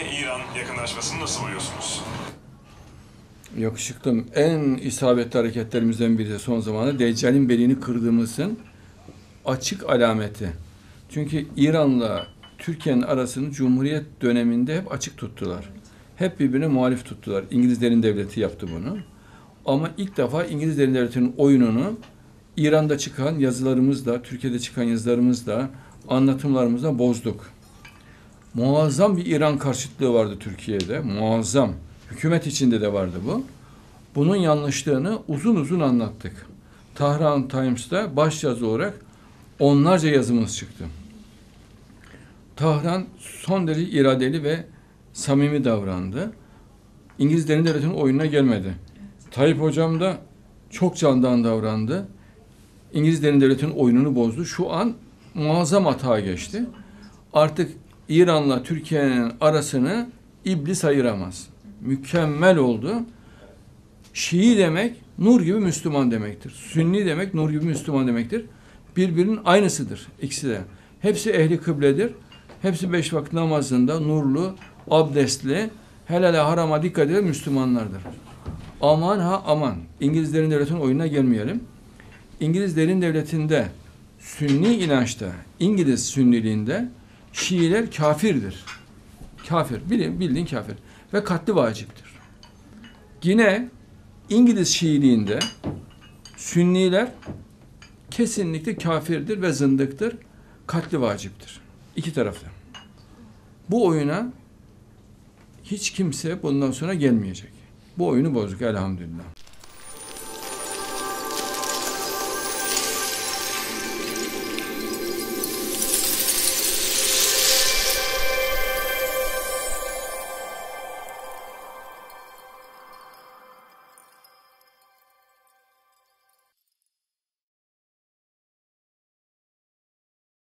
İran yakınlaşmasını nasıl buluyorsunuz? Yakışıklım, en isabetli hareketlerimizden biri son zamanı Deccal'in belini kırdığımızın açık alameti. Çünkü İran'la Türkiye'nin arasını Cumhuriyet döneminde hep açık tuttular. Hep birbirine muhalif tuttular. İngilizlerin devleti yaptı bunu. Ama ilk defa İngilizlerin devletinin oyununu İran'da çıkan yazılarımızla, Türkiye'de çıkan yazılarımızla, anlatımlarımızla bozduk. Muazzam bir İran karşıtlığı vardı Türkiye'de. Muazzam. Hükümet içinde de vardı bu. Bunun yanlışlığını uzun uzun anlattık. Tahran Times'ta başyazı olarak onlarca yazımız çıktı. Tahran son derece iradeli ve samimi davrandı. İngilizlerin devletinin oyununa gelmedi. Tayyip Hocam da çok candan davrandı. İngilizlerin devletinin oyununu bozdu. Şu an muazzam hata geçti. Artık İran'la Türkiye'nin arasını iblis ayıramaz. Mükemmel oldu. Şii demek nur gibi Müslüman demektir. Sünni demek nur gibi Müslüman demektir. Birbirinin aynısıdır ikisi de. Hepsi ehli kıbledir. Hepsi 5 vakit namazında nurlu, abdestli, helale harama dikkat eden Müslümanlardır. Aman ha aman. İngilizlerin devletinin oyununa gelmeyelim. İngilizlerin devletinde Sünni inançta, İngiliz Sünniliğinde Şiiler kafirdir. Kafir. Bildiğin kafir. Ve katli vaciptir. Yine İngiliz Şiiliğinde Sünniler kesinlikle kafirdir ve zındıktır. Katli vaciptir. İki tarafta. Bu oyuna hiç kimse bundan sonra gelmeyecek. Bu oyunu bozduk elhamdülillah.